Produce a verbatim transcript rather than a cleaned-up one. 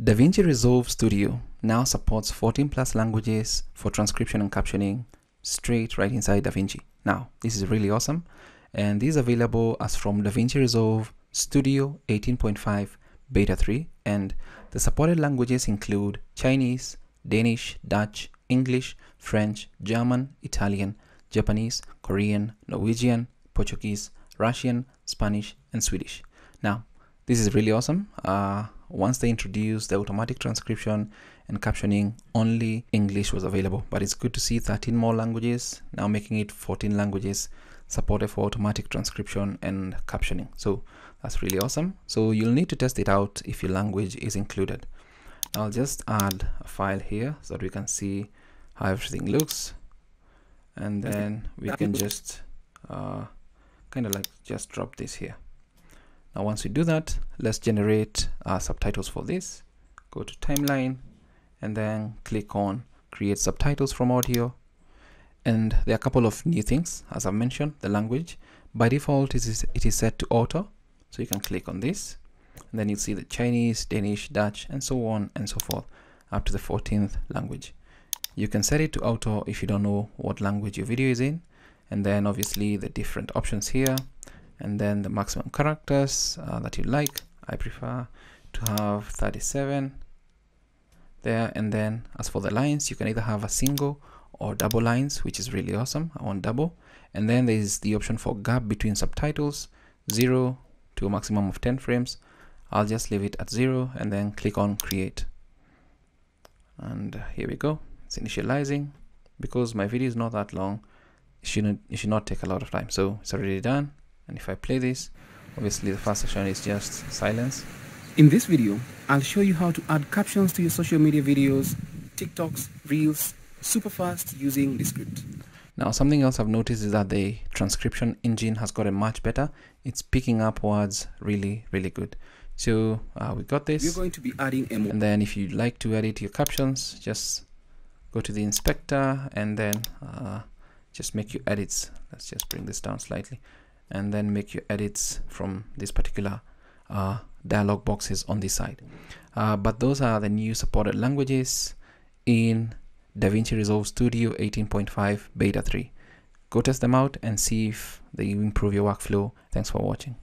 DaVinci Resolve Studio now supports fourteen plus languages for transcription and captioning straight right inside DaVinci. Now, this is really awesome, and this is available as from DaVinci Resolve Studio eighteen point five Beta three, and the supported languages include Chinese, Danish, Dutch, English, French, German, Italian, Japanese, Korean, Norwegian, Portuguese, Russian, Spanish, and Swedish. Now, this is really awesome. Uh, once they introduced the automatic transcription and captioning, only English was available, but it's good to see thirteen more languages, now making it fourteen languages supported for automatic transcription and captioning. So that's really awesome. So you'll need to test it out if your language is included. I'll just add a file here so that we can see how everything looks, and then we can just uh, kind of like just drop this here. Now, once we do that, let's generate uh, subtitles for this. Go to timeline and then click on create subtitles from audio. And there are a couple of new things. As I've mentioned, the language by default is it is set to auto, so you can click on this, and then you'll see the Chinese, Danish, Dutch, and so on and so forth up to the fourteenth language. You can set it to auto if you don't know what language your video is in, and then obviously the different options here, and then the maximum characters uh, that you like. I prefer to have thirty-seven there, and then as for the lines, you can either have a single or double lines, which is really awesome. I want double. And then there's the option for gap between subtitles, zero to a maximum of ten frames. I'll just leave it at zero and then click on create. And here we go. It's initializing. Because my video is not that long, it shouldn't, it should not take a lot of time. So it's already done. And if I play this, obviously the first section is just silence. In this video, I'll show you how to add captions to your social media videos, TikToks, Reels, super fast using Descript. Now, something else I've noticed is that the transcription engine has gotten much better. It's picking up words really, really good. So uh, we got this. You're going to be adding M O. And then if you'd like to edit your captions, just go to the inspector and then uh, just make your edits. Let's just bring this down slightly, and then make your edits from this particular uh, dialog boxes on this side. Uh, but those are the new supported languages in DaVinci Resolve Studio eighteen point five Beta three. Go test them out and see if they improve your workflow. Thanks for watching.